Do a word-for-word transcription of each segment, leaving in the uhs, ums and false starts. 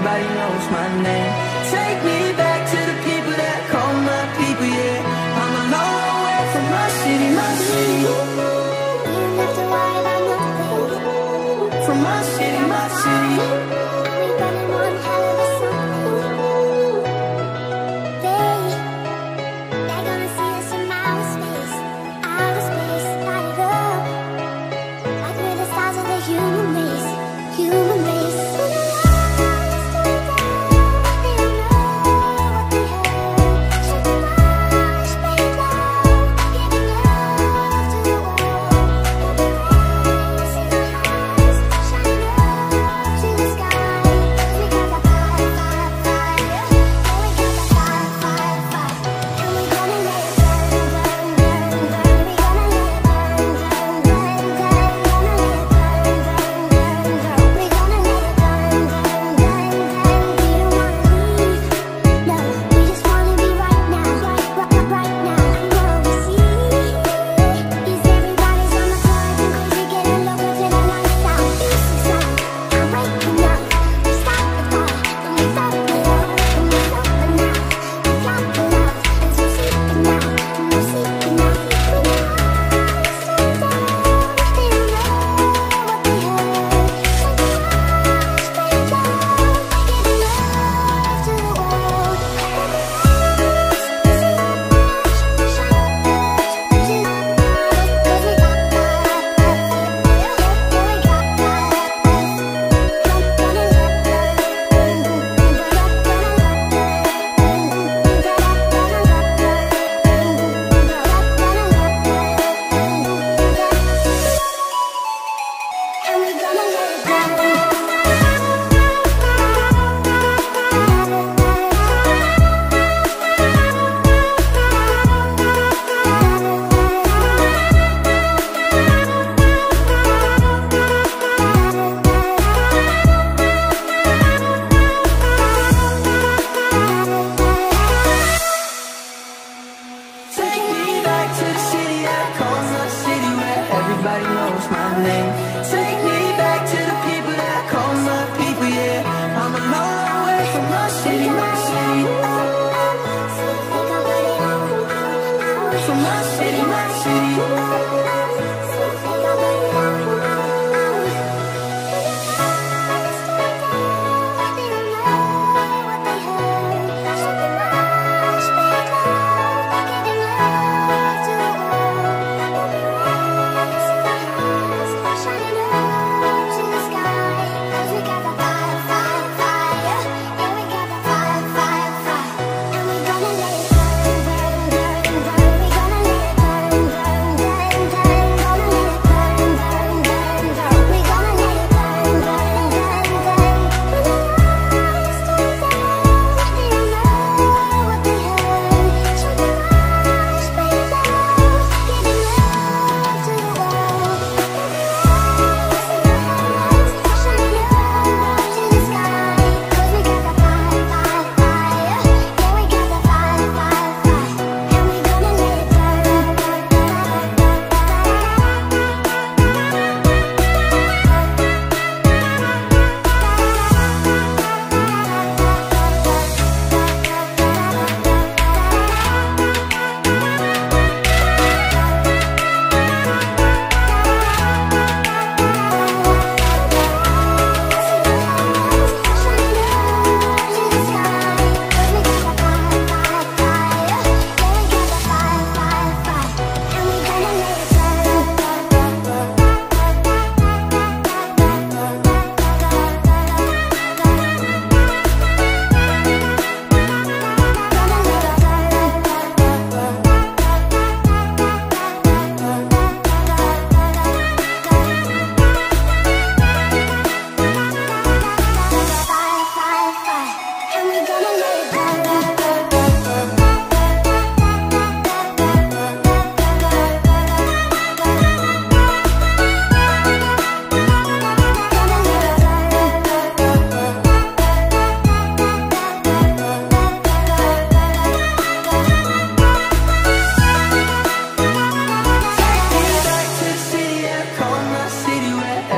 everybody knows my name. Take me back to the people that call my people, yeah. I'm a long way from my city, my city. You don't have to worry about nothing. From my city, my city. We got one hell of a song. They, they're gonna see us in outer space. Outer space, gotta go. Like we're the stars of the human race. Human race. Everybody knows my name. Take me back to the people that call my people, yeah. I'm a long way from my city, my city. From my city, my city.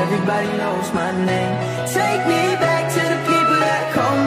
Everybody knows my name. Take me back to the people that call me.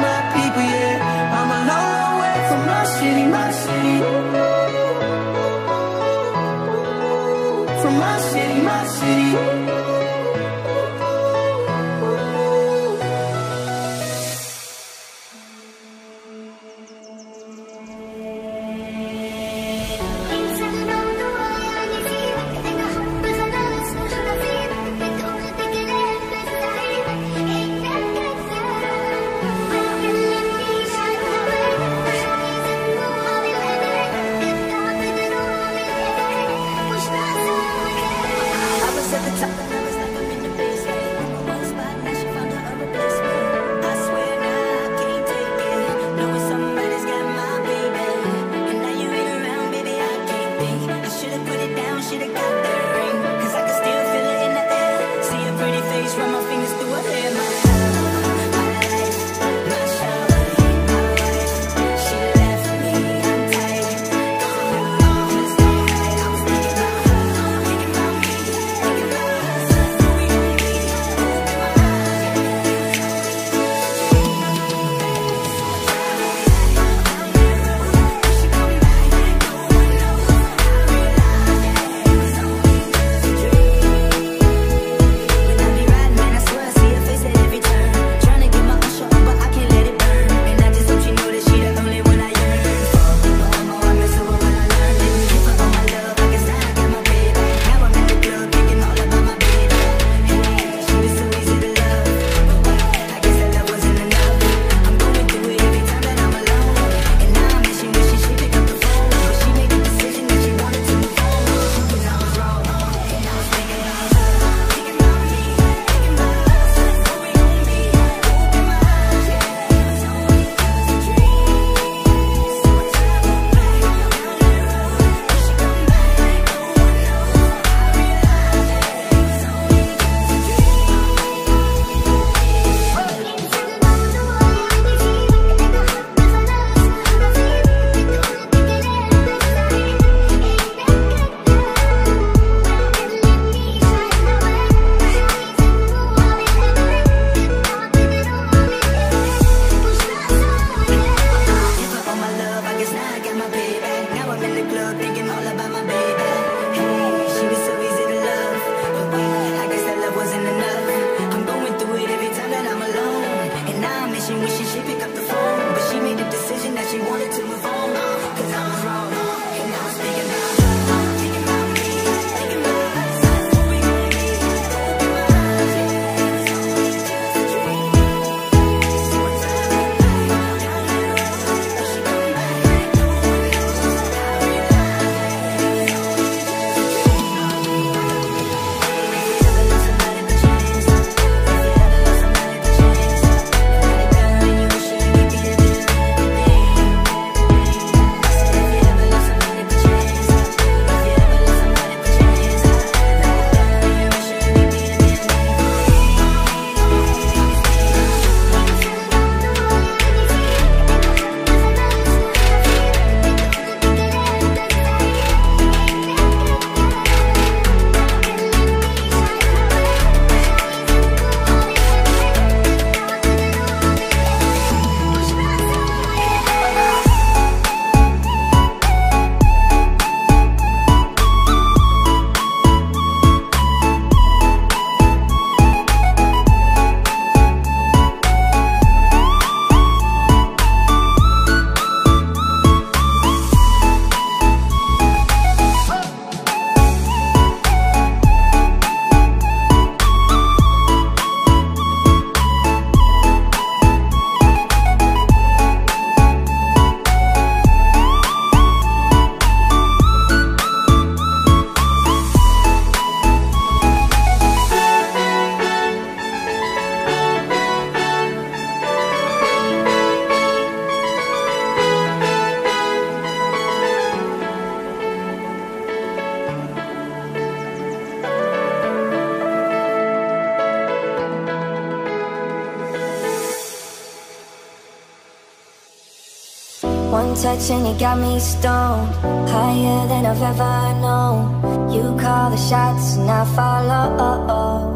One touch and you got me stoned, higher than I've ever known. You call the shots and I follow.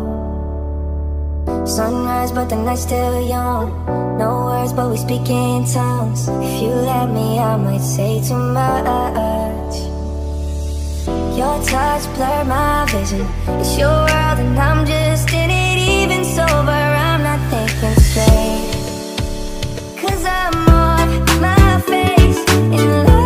Sunrise but the night's still young. No words but we speak in tongues. If you let me I might say too much. Your touch blurred my vision. It's your world and I'm just in it. Even sober I'm not thinking straight, cause I'm off my face in love.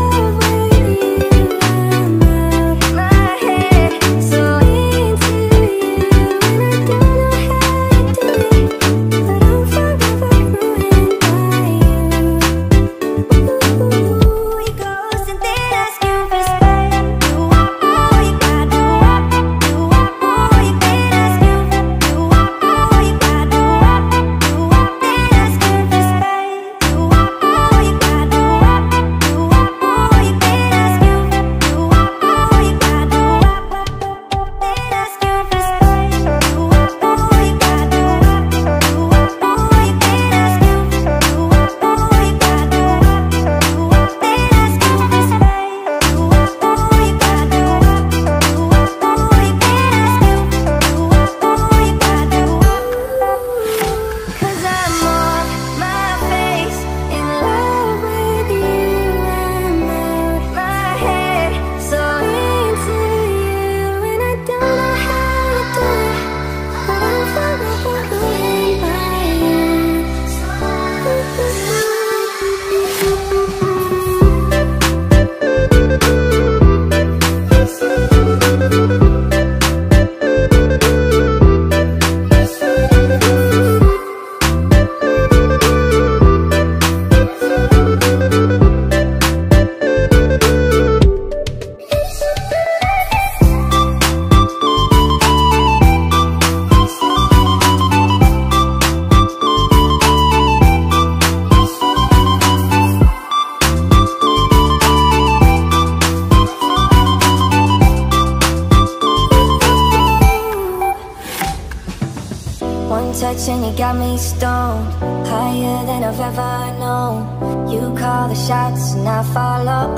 And you got me stoned, higher than I've ever known. You call the shots and I follow.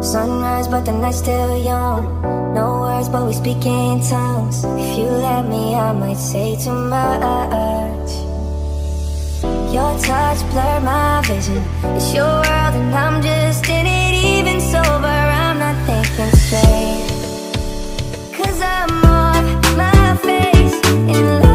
Sunrise but the night's still young. No words but we speak in tongues. If you let me I might say too much. Your touch blurred my vision. It's your world and I'm just in it. Even sober I'm not thinking straight, cause I'm off my face in love.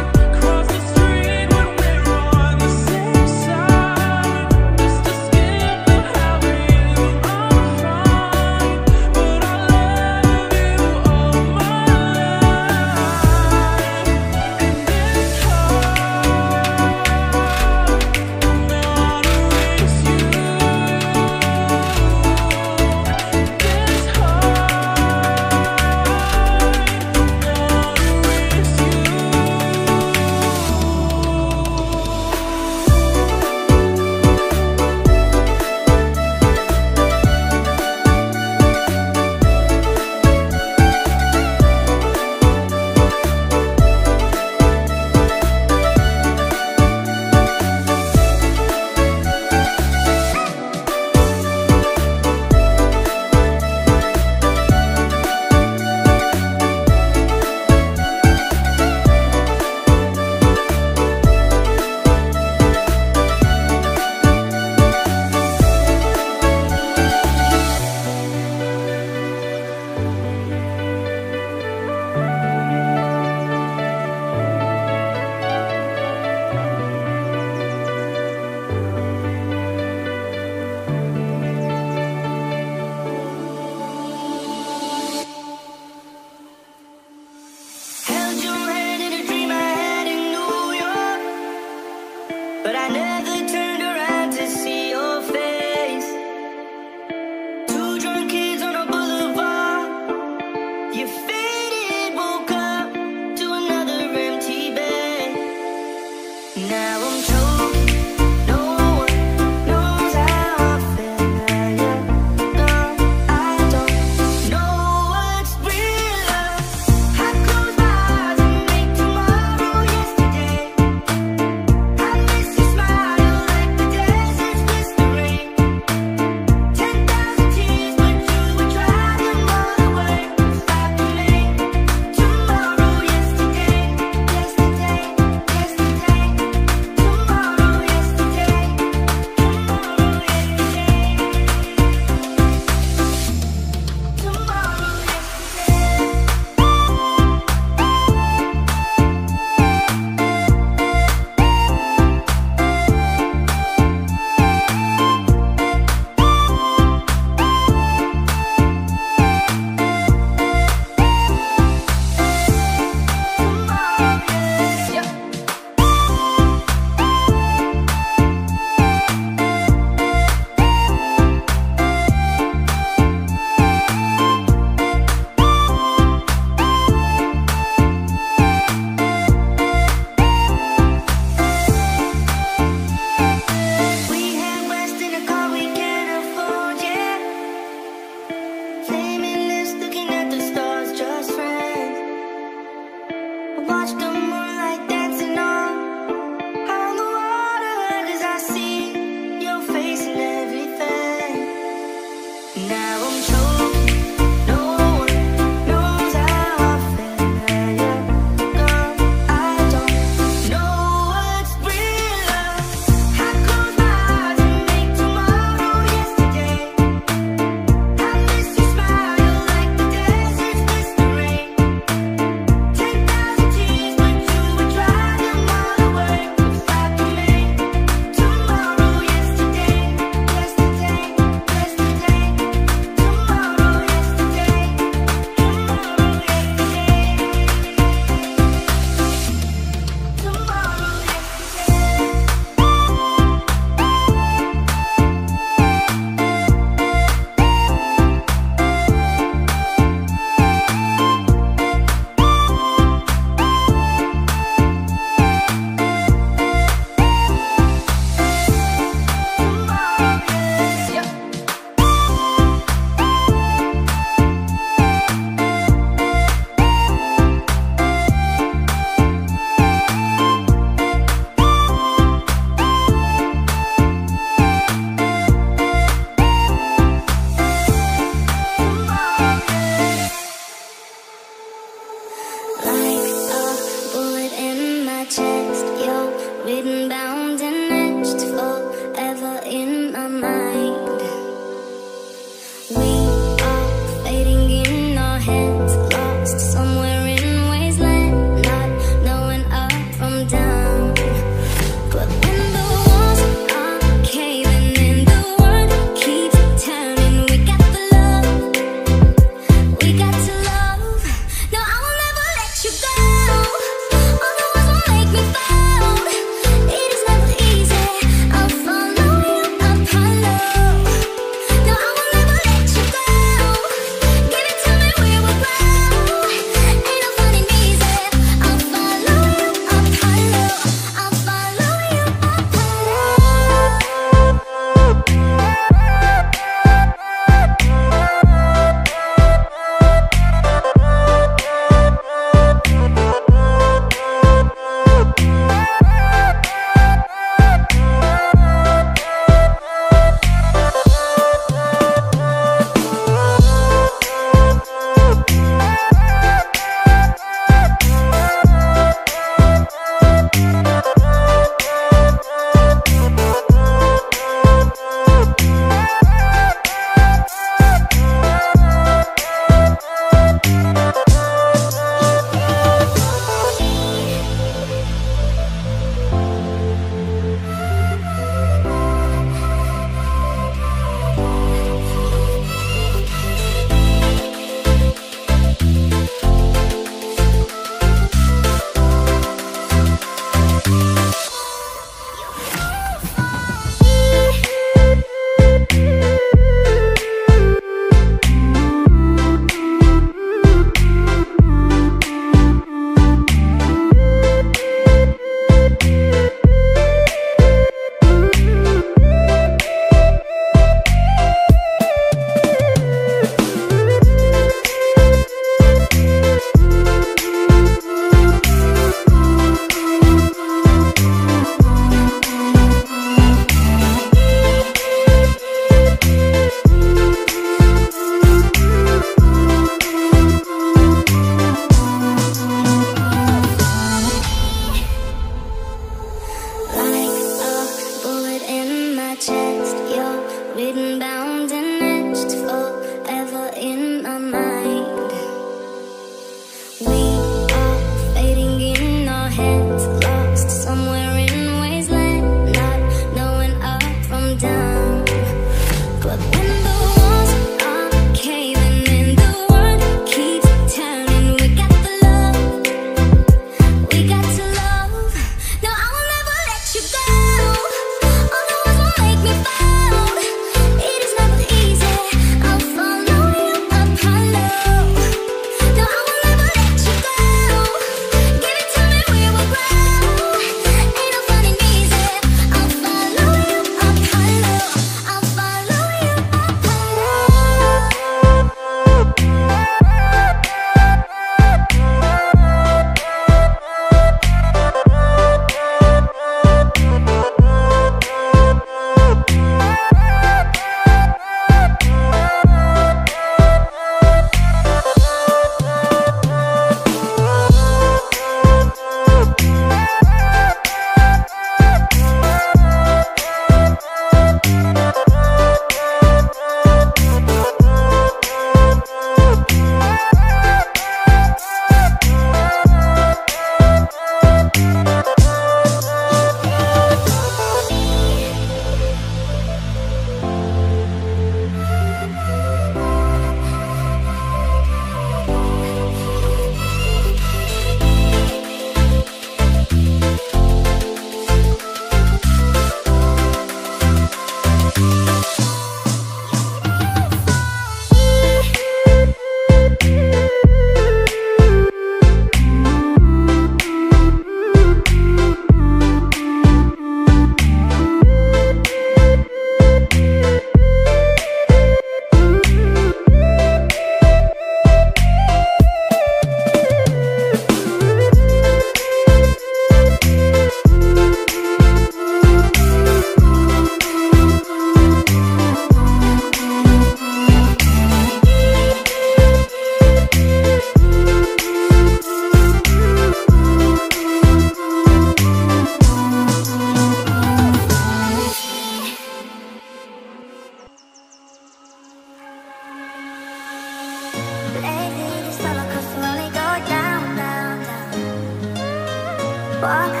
You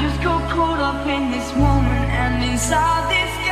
Just got caught up in this moment and inside this